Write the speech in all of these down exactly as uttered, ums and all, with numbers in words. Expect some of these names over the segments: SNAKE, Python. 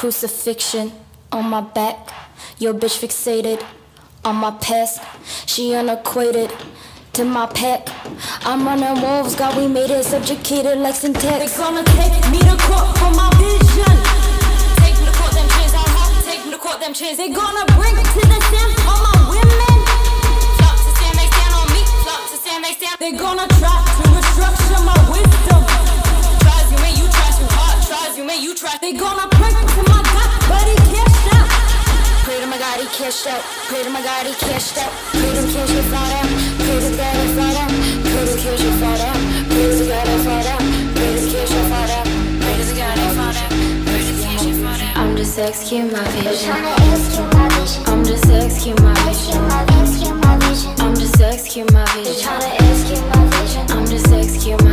crucifixion on my back. Your bitch fixated on my past. She unequated to my pack. I'm running wolves, God, we made it subjugated like syntax. They're gonna take me to court for my vision. Take me to court, them chains. I'll have to take me to court, them chains. They're gonna bring it to the Sims all my women. Flop to stand, they stand on me. Flop to stand, they stand. They're gonna try to restructure my wisdom. Tries you may, you try too hard. Tries you may, you try. They're gonna pray to my God, but he can't stop. Pray to my God, he can't stop. Pray to my God, he can't stop. Pray to kill you flat out. Pray to God, he flat out. Pray to kill you flat out. Pray to God, he flat out. Pray to kill you flat out. Pray to God, he flat out. Pray to kill you flat out. I'm just executing my vision. I'm just executing my vision. I'm just executing my vision. I'm just executing my vision. I'm just executing my vision. I'm just executing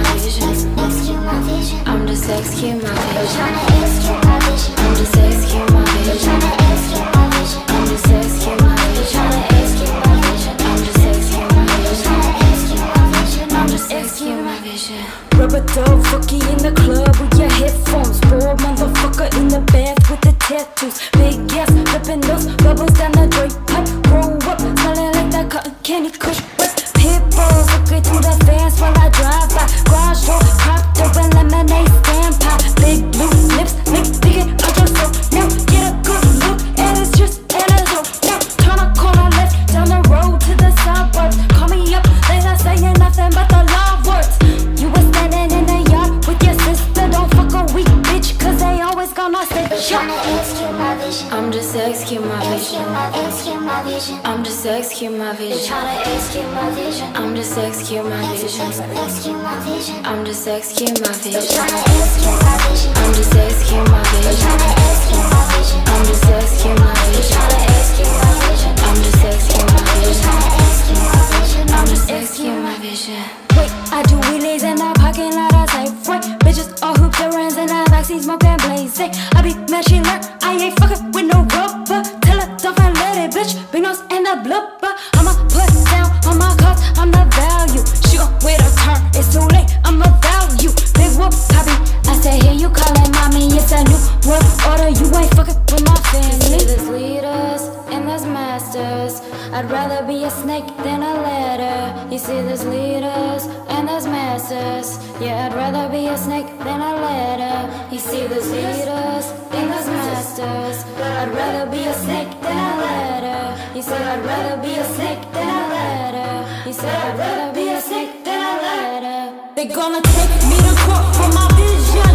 my vision. Rubber dog, fucky in the club with your headphones. Bored motherfucker in the bath with the tattoos. Big ass, ripping those bubbles down the drape pipe. Grow up, smelling like that cotton candy Kush Whips. Pitbull, looking through the fence while I drive by. Garage door, popped open lemonade stand pie. Big blue lips, make big it out your soul. Now get a good look at his juice and his own. Now turn a corner left down the road to the suburbs. Call me up, they not saying nothing but the love words. I'm just executing my vision. I'm just executing my vision. I'm just executing my vision. I'm just executing my vision. I'm just executing my vision. I'm just executing my vision. I'm just executing my vision. I'm just executing my vision. Wait, I do wheelies in the parking lot. I say, wait, bitches all hoop their runs and I vaccine smoke and blazing. I be mad she learned. I ain't fucking with no rubber. Tell her don't find lady, bitch. Big nose and a blubber. I'ma put down on my cards. I'm the value. She gon' wait her turn. It's too late. I'm a value. Big whoop, poppy. I said, here you callin' mommy. It's a new world order. You ain't fucking with my family. There's leaders and there's masters. I'd rather be a snake than a ladder. You see, there's leaders and there's masters. Yeah, I'd rather be a snake than a ladder. You see, there's leaders and there's masters. I'd rather be a snake than a ladder. You said I'd rather be a snake than a ladder. You said I'd rather be a snake than a ladder. They're gonna take me to court for my vision.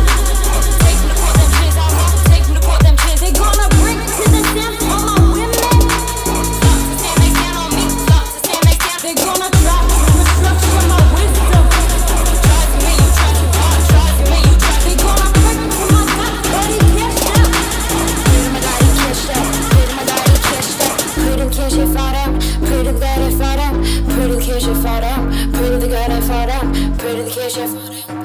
Take me to court, them chains. I'll have to take me to court, them chains. They're gonna bring it to the Sims. Pray to the God I fought out. Pray to the God I fought out. Pray to the cash I fought out.